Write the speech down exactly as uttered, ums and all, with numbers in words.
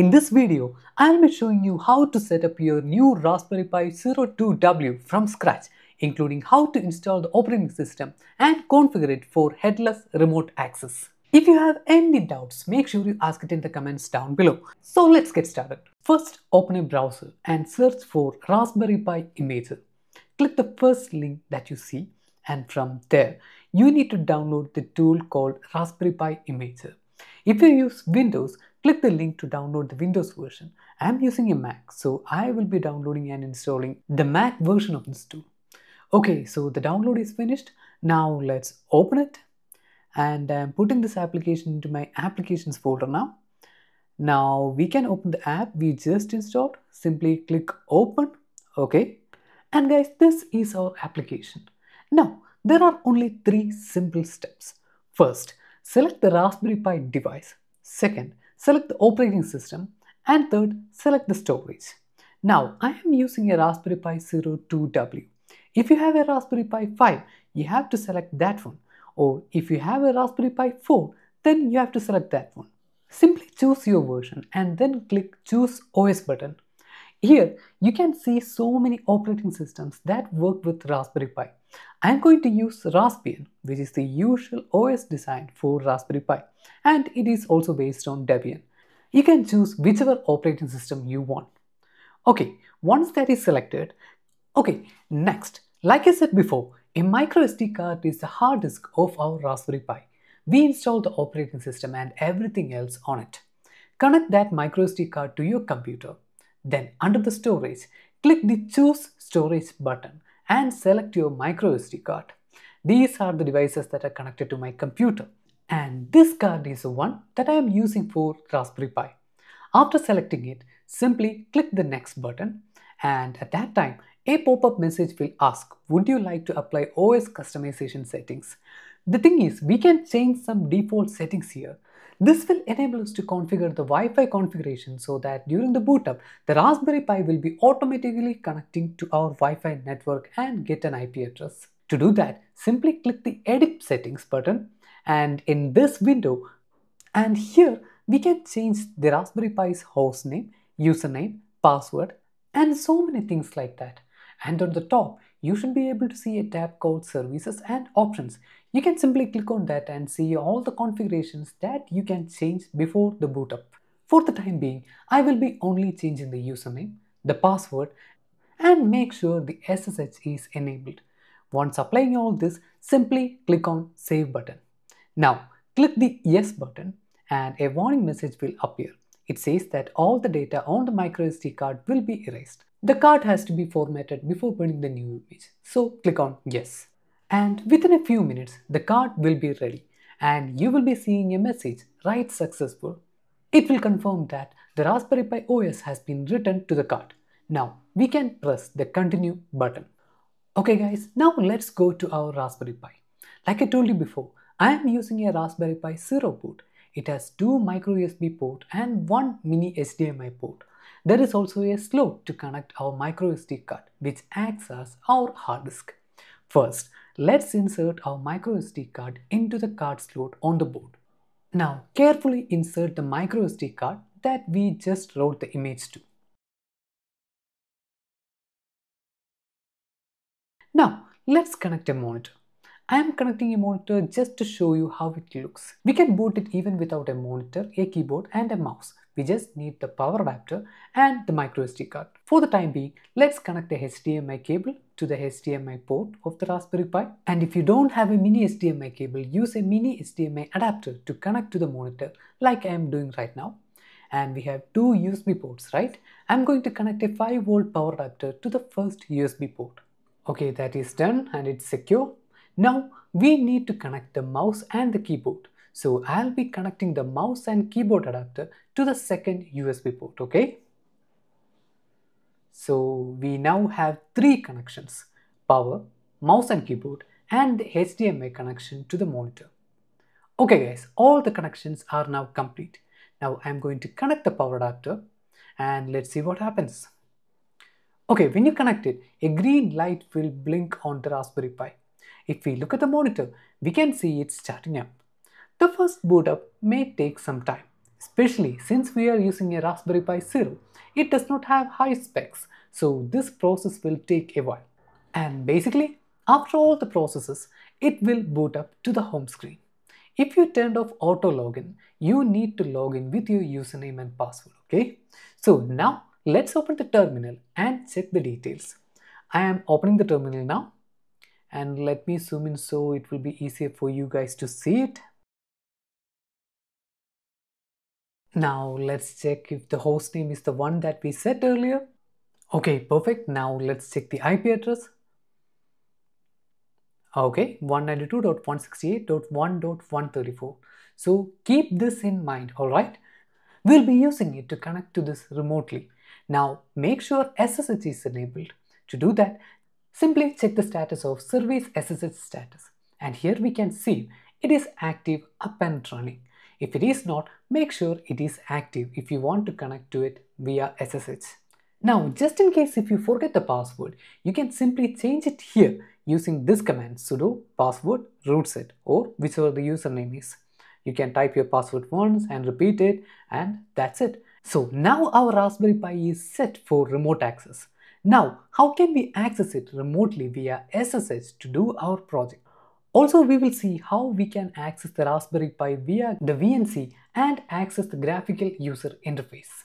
In this video, I'll be showing you how to set up your new Raspberry Pi Zero two W from scratch, including how to install the operating system and configure it for headless remote access. If you have any doubts, make sure you ask it in the comments down below. So let's get started. First, open a browser and search for Raspberry Pi Imager. Click the first link that you see, and from there, you need to download the tool called Raspberry Pi Imager. If you use Windows, click the link to download the Windows version. I'm using a Mac, so I will be downloading and installing the Mac version of this tool. Okay, so the download is finished. Now let's open it. And I'm putting this application into my applications folder now. Now we can open the app we just installed. Simply click open. Okay. And guys, this is our application. Now, there are only three simple steps. First, select the Raspberry Pi device. Second, select the operating system, and third, select the storage. Now, I am using a Raspberry Pi Zero two W. If you have a Raspberry Pi five, you have to select that one. Or if you have a Raspberry Pi four, then you have to select that one. Simply choose your version and then click Choose O S button. Here, you can see so many operating systems that work with Raspberry Pi. I am going to use Raspbian, which is the usual O S design for Raspberry Pi, and it is also based on Debian. You can choose whichever operating system you want. Okay, once that is selected, okay, next, like I said before, a microSD card is the hard disk of our Raspberry Pi. We install the operating system and everything else on it. Connect that microSD card to your computer. Then, under the storage, click the Choose Storage button and select your microSD card. These are the devices that are connected to my computer. And this card is the one that I am using for Raspberry Pi. After selecting it, simply click the Next button, and at that time, a pop-up message will ask, would you like to apply O S customization settings? The thing is, we can change some default settings here. This will enable us to configure the Wi-Fi configuration so that during the boot up, the Raspberry Pi will be automatically connecting to our Wi-Fi network and get an I P address. To do that, simply click the Edit Settings button, and in this window, and here we can change the Raspberry Pi's host name, username, password, and so many things like that. And on the top, you should be able to see a tab called Services and Options. You can simply click on that and see all the configurations that you can change before the boot up. For the time being, I will be only changing the username, the password, and make sure the S S H is enabled. Once applying all this, simply click on Save button. Now, click the Yes button and a warning message will appear. It says that all the data on the microSD card will be erased. The card has to be formatted before printing the new image, so click on Yes. And within a few minutes, the card will be ready and you will be seeing a message, Write Successful. It will confirm that the Raspberry Pi O S has been written to the card. Now, we can press the Continue button. Okay guys, now let's go to our Raspberry Pi. Like I told you before, I am using a Raspberry Pi Zero boot. It has two micro U S B ports and one mini H D M I port. There is also a slot to connect our micro S D card, which acts as our hard disk. First, let's insert our micro S D card into the card slot on the board. Now, carefully insert the micro S D card that we just wrote the image to. Now, let's connect a monitor. I am connecting a monitor just to show you how it looks. We can boot it even without a monitor, a keyboard, and a mouse. We just need the power adapter and the micro S D card. For the time being, let's connect the H D M I cable to the H D M I port of the Raspberry Pi. And if you don't have a mini H D M I cable, use a mini H D M I adapter to connect to the monitor like I am doing right now. And we have two U S B ports, right? I'm going to connect a five volt power adapter to the first U S B port. Okay, that is done and it's secure. Now, we need to connect the mouse and the keyboard. So, I'll be connecting the mouse and keyboard adapter to the second U S B port, okay? So, we now have three connections, power, mouse and keyboard, and the H D M I connection to the monitor. Okay guys, all the connections are now complete. Now, I'm going to connect the power adapter and let's see what happens. Okay, when you connect it, a green light will blink on the Raspberry Pi. If we look at the monitor, we can see it's starting up. The first boot up may take some time, especially since we are using a Raspberry Pi Zero. It does not have high specs, so this process will take a while. And basically, after all the processes, it will boot up to the home screen. If you turned off auto login, you need to log in with your username and password, okay? So now let's open the terminal and check the details. I am opening the terminal now, and let me zoom in so it will be easier for you guys to see it. Now let's check if the host name is the one that we set earlier. Okay, perfect. Now let's check the I P address. Okay, one ninety-two dot one sixty-eight dot one dot one thirty-four. So keep this in mind, alright? We'll be using it to connect to this remotely. Now make sure S S H is enabled. To do that, simply check the status of service S S H status. And here we can see it is active, up and running. If it is not, make sure it is active if you want to connect to it via S S H. Now, just in case if you forget the password, you can simply change it here using this command sudo password rootset or whichever the username is. You can type your password once and repeat it, and that's it. So now our Raspberry Pi is set for remote access. Now, how can we access it remotely via S S H to do our project? Also, we will see how we can access the Raspberry Pi via the V N C and access the graphical user interface.